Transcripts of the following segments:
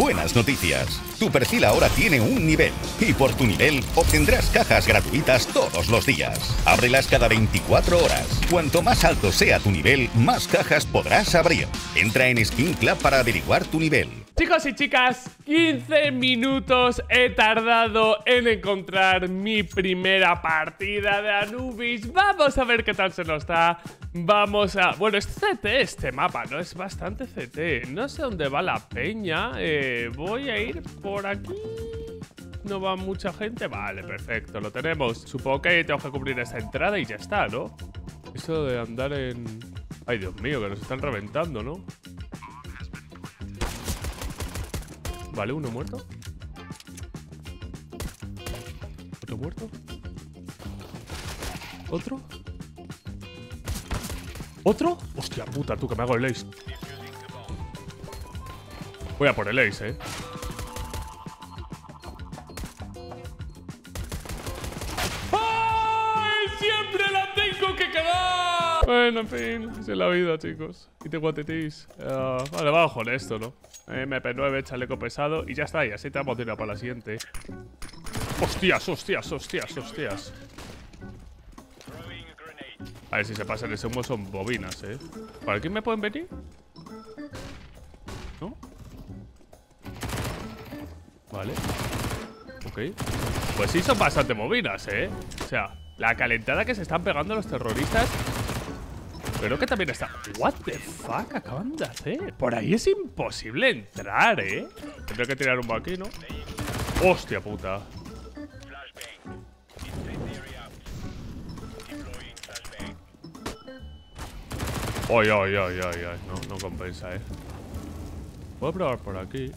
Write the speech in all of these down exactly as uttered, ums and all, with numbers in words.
Buenas noticias. Tu perfil ahora tiene un nivel y por tu nivel obtendrás cajas gratuitas todos los días. Ábrelas cada veinticuatro horas. Cuanto más alto sea tu nivel, más cajas podrás abrir. Entra en Skin Club para averiguar tu nivel. Chicos y chicas, quince minutos he tardado en encontrar mi primera partida de Anubis. Vamos a ver qué tal se nos da. Vamos a... Bueno, es C T este mapa, ¿no? Es bastante C T. No sé dónde va la peña. Eh, voy a ir por aquí. No va mucha gente. Vale, perfecto, lo tenemos. Supongo que tengo que cubrir esta entrada y ya está, ¿no? Eso de andar en... Ay, Dios mío, que nos están reventando, ¿no? Vale, uno muerto. Otro muerto. Otro. Otro. Hostia puta, tú, que me hago el ace. Voy a por el ace, eh. ¡Ay! ¡Siempre la tengo que cagar! Bueno, en fin, es la vida, chicos. Y te guatetis. Uh, vale, va con esto, ¿no? M P nueve, chaleco pesado. Y ya está, y así te vamos a tirar para la siguiente. Hostias, hostias, hostias, hostias. A ver si se pasan. Ese humo son bobinas, eh. ¿Para aquí me pueden venir? ¿No? Vale. Ok. Pues sí, son bastante bobinas, eh. O sea, la calentada que se están pegando los terroristas. Creo que también está... What the fuck acaban de hacer. Por ahí es imposible entrar, ¿eh? Tendré que tirar un vaquino. Hostia puta. Ay, ay, ay, ay, ay. No, no compensa, ¿eh? Voy a probar por aquí.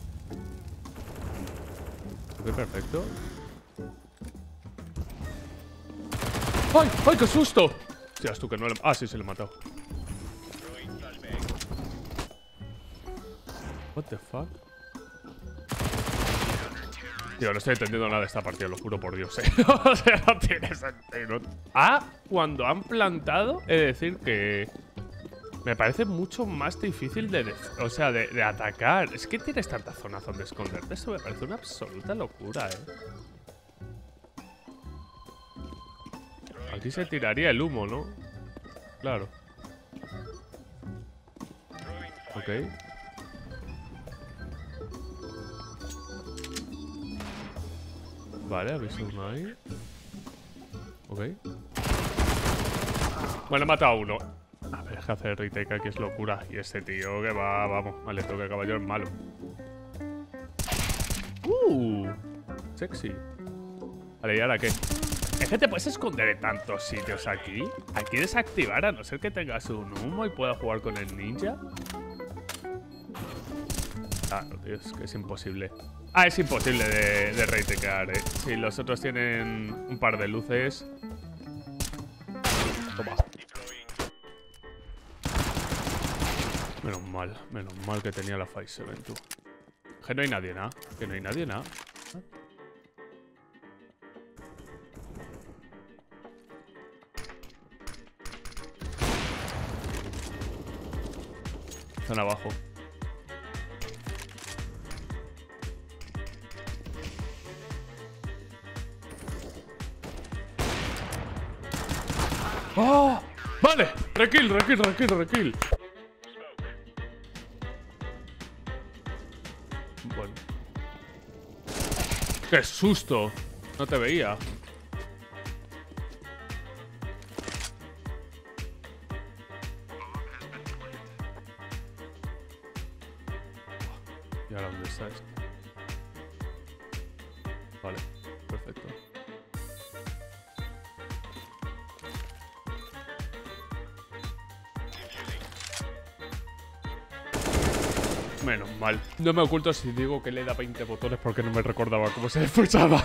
Ok, perfecto. ¡Ay, ay, qué susto! Hostias, tú que no le... Ah, sí, se le he matado. What the fuck? Tío, no estoy entendiendo nada de esta partida, lo juro por Dios, ¿eh? O sea, no tiene sentido. Ah, cuando han plantado, he de decir que... Me parece mucho más difícil de, de, o sea, de, de atacar. Es que tienes tanta zona donde esconderte. Eso me parece una absoluta locura, ¿eh? Aquí se tiraría el humo, ¿no? Claro. Ok. Vale, aviso uno ahí. Ok. Bueno, he matado a uno. A ver, deja hacer retake, que es locura. Y este tío que va, vamos. Vale, toque caballero es malo. Uh, sexy. Vale, ¿y ahora qué? Es que te puedes esconder en tantos sitios aquí. Aquí desactivar, a no ser que tengas un humo y puedas jugar con el ninja. Ah, no, tío, es que es imposible. Ah, es imposible de, de reitecar, eh. Si los otros tienen un par de luces. Toma. Menos mal, menos mal que tenía la Five-Seven, tú. Que no hay nadie, nada. Que no hay nadie, nada. Están abajo. ¡Oh! ¡Vale! ¡Rekill, rekill, rekill, rekill! Bueno. ¡Qué susto! No te veía. ¿Y ahora dónde está esto? Vale, perfecto. Menos mal. No me oculto si digo que le da veinte botones porque no me recordaba cómo se escuchaba.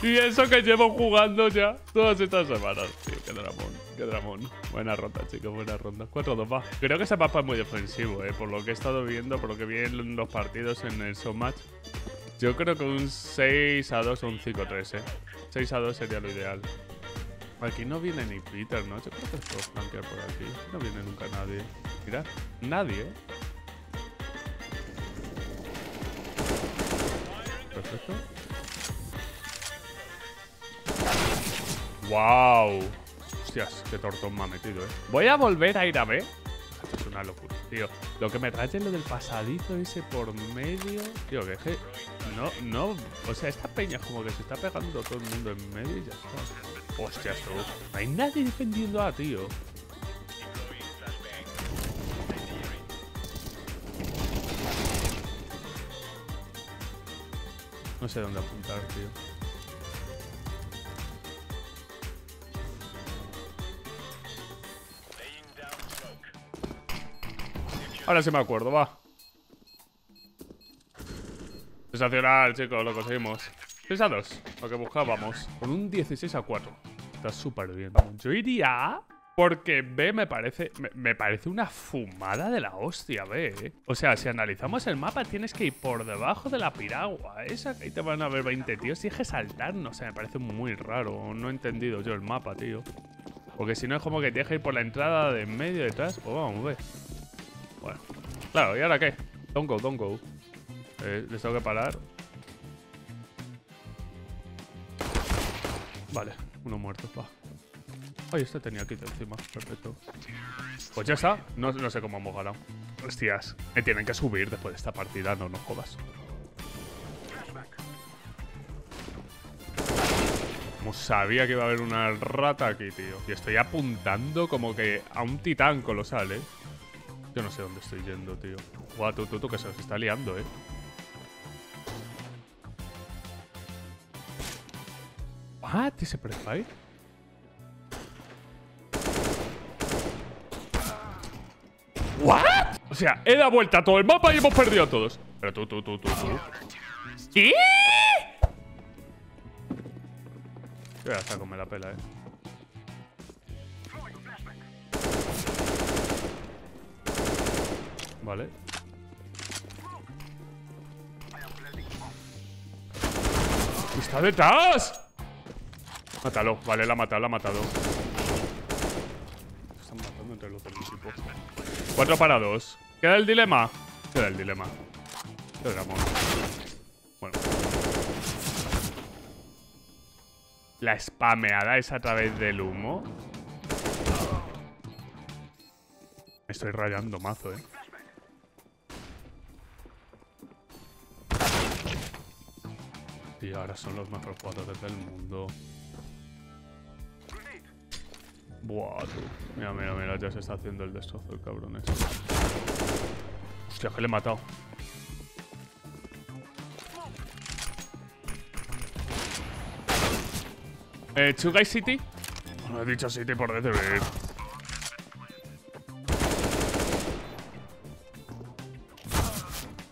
Y eso que llevo jugando ya todas estas semanas, tío. Qué dramón, qué dramón. Buena ronda, chicos, buena ronda. cuatro dos va. Creo que ese mapa es muy defensivo, eh. Por lo que he estado viendo, por lo que vi en los partidos en el showmatch. Yo creo que un seis a dos o un cinco tres, eh. seis a dos sería lo ideal. Aquí no viene ni Peter, ¿no? Yo creo que puedo flanquear por aquí. No viene nunca nadie. Mirad, nadie, eh. ¡Wow! Hostias, qué tortón me ha metido, eh. Voy a volver a ir a B. Es una locura, tío. Lo que me trae es lo del pasadizo ese por medio. Tío, que es que... No, no... O sea, esta peña como que se está pegando todo el mundo en medio y ya está. Hostias, tú. No hay nadie defendiendo a, tío. No sé dónde apuntar, tío. Ahora sí me acuerdo, va. Sensacional, chicos, lo conseguimos. seis a dos, lo que buscábamos. Con un dieciséis a cuatro. Está súper bien. Yo iría... Porque B me parece... Me, me parece una fumada de la hostia, B, ¿eh? O sea, si analizamos el mapa, tienes que ir por debajo de la piragua esa, que ahí te van a ver veinte tíos y es que saltar, no sé, me parece muy raro. No he entendido yo el mapa, tío. Porque si no es como que tienes que ir por la entrada de en medio, detrás. Pues vamos, B. Bueno. Claro, ¿y ahora qué? Don't go, don't go. Eh, les tengo que parar. Vale, uno muerto, va. Ay, este tenía quito encima. Perfecto. Pues ya está. No, no sé cómo hemos ganado. Hostias. Me tienen que subir después de esta partida. No, no jodas. Como sabía que iba a haber una rata aquí, tío. Y estoy apuntando como que a un titán colosal, ¿eh? Yo no sé dónde estoy yendo, tío. Guau, tú, tú, tú, que se nos está liando, ¿eh? Ah, ¿te se prefire? ¿What? O sea, he dado vuelta a todo el mapa y hemos perdido a todos. Pero tú, tú, tú, tú, tú. ¿Qué? Yo voy a sacarme la pela, eh. Vale. ¡Está detrás! Mátalo. Vale, la ha matado, la ha matado. Están matando entre los del equipo. cuatro para dos. ¿Queda el dilema? Queda el dilema. Bueno. La spameada es a través del humo. Me estoy rayando mazo, eh. Y ahora son los mejores jugadores del mundo. Buah, tú. Mira, mira, mira, ya se está haciendo el destrozo el cabrón ese. Hostia, que le he matado. Eh, ¿Chugai City? No he dicho City por D T V.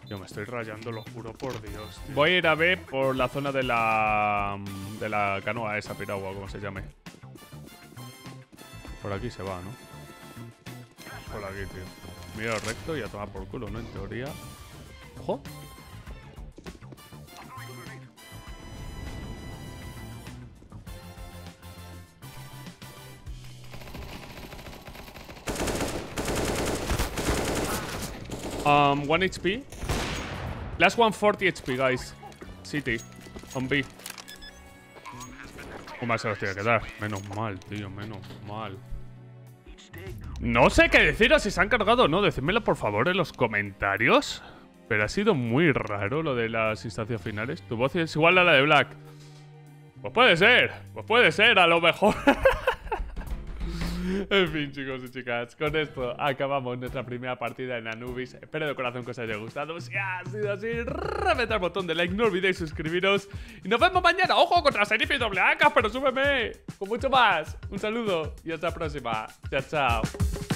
Yo me estoy rayando, lo juro por Dios, tío. Voy a ir a B por la zona de la... De la canoa esa, piragua, como se llame. Por aquí se va, ¿no? Por aquí, tío. Miro recto y a tomar por culo, ¿no? En teoría. ¡Ojo! Um, one H P. Last one forty H P, guys. City. On B. ¿Cómo se los tiene que dar? Menos mal, tío, menos mal. No sé qué deciros si se han cargado o no. Decídmelo, por favor, en los comentarios. Pero ha sido muy raro lo de las instancias finales. Tu voz es igual a la de Black. Pues puede ser. Pues puede ser, a lo mejor. En fin, chicos y chicas, con esto acabamos nuestra primera partida en Anubis. Espero de corazón que os haya gustado. Si ha sido así, reventad el botón de like, no olvidéis suscribiros. Y nos vemos mañana, ojo, contra Serif y Doble A K, pero súbeme con mucho más. Un saludo y hasta la próxima. Chao, chao.